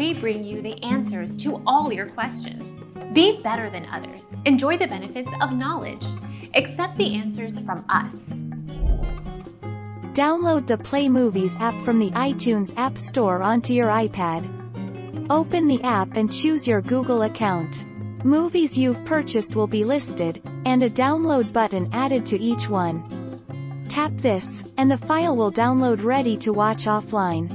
we bring you the answers to all your questions. Be better than others. Enjoy the benefits of knowledge. Accept the answers from us. Download the Play Movies app from the iTunes App Store onto your iPad. Open the app and choose your Google account. Movies you've purchased will be listed, and a download button added to each one. Tap this, and the file will download ready to watch offline.